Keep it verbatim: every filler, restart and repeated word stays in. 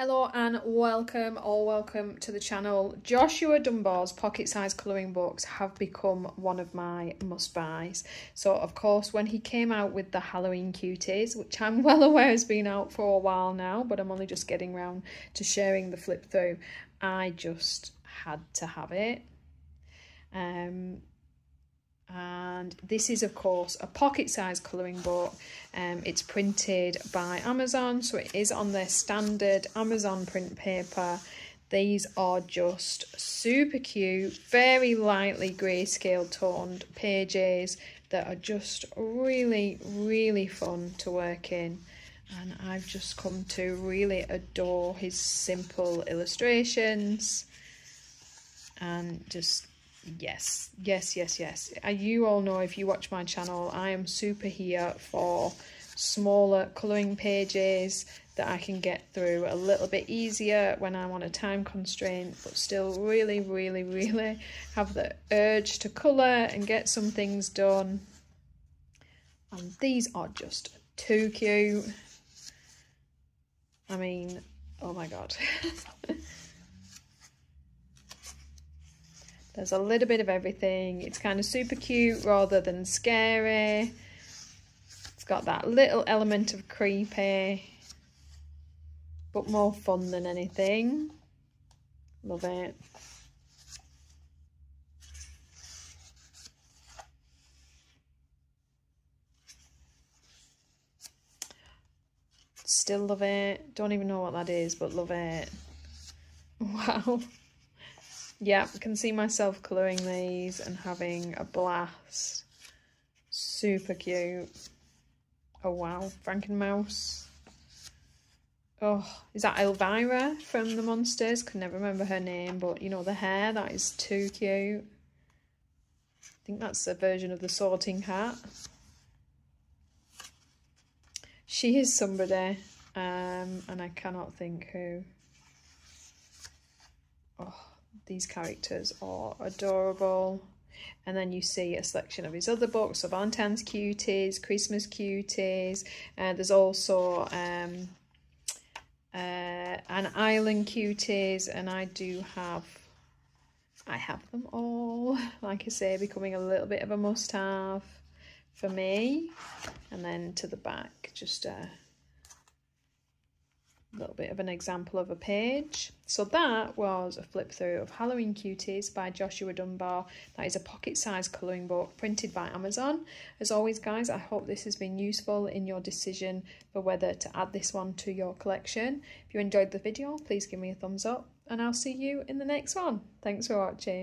Hello and welcome, or welcome to the channel. Joshua Dunbar's pocket-sized colouring books have become one of my must-buys. So, of course, when he came out with the Halloween Cuties, which I'm well aware has been out for a while now, but I'm only just getting round to sharing the flip through, I just had to have it. Um... And this is, of course, a pocket-sized colouring book. Um, it's printed by Amazon, so it is on their standard Amazon print paper. These are just super cute, very lightly grayscale toned pages that are just really, really fun to work in. And I've just come to really adore his simple illustrations and just... yes yes yes yes you all know, if you watch my channel, I am super here for smaller colouring pages that I can get through a little bit easier when I'm on a time constraint, but still really really really have the urge to colour and get some things done. And these are just too cute. I mean, oh my god. There's a little bit of everything. It's kind of super cute rather than scary. It's got that little element of creepy, but more fun than anything. Love it. Still love it. Don't even know what that is, but love it. Wow. Yeah, I can see myself colouring these and having a blast. Super cute. Oh wow, Frankenmouse. Oh, is that Elvira from the Monsters? Could never remember her name, but you know, the hair, that is too cute. I think that's a version of the Sorting Hat. She is somebody, um, and I cannot think who. Oh. These characters are adorable. And then you see a selection of his other books, of Auntan's Cuties, Christmas Cuties. Uh, there's also um, uh, an Island Cuties, and I do have, I have them all. Like I say, becoming a little bit of a must-have for me. And then to the back, just a little bit of an example of a page. So that was a flip through of Halloween Cuties by Joshua Dunbar. That is a pocket-sized colouring book printed by Amazon. As always, guys, I hope this has been useful in your decision for whether to add this one to your collection. If you enjoyed the video, please give me a thumbs up, and I'll see you in the next one. Thanks for watching.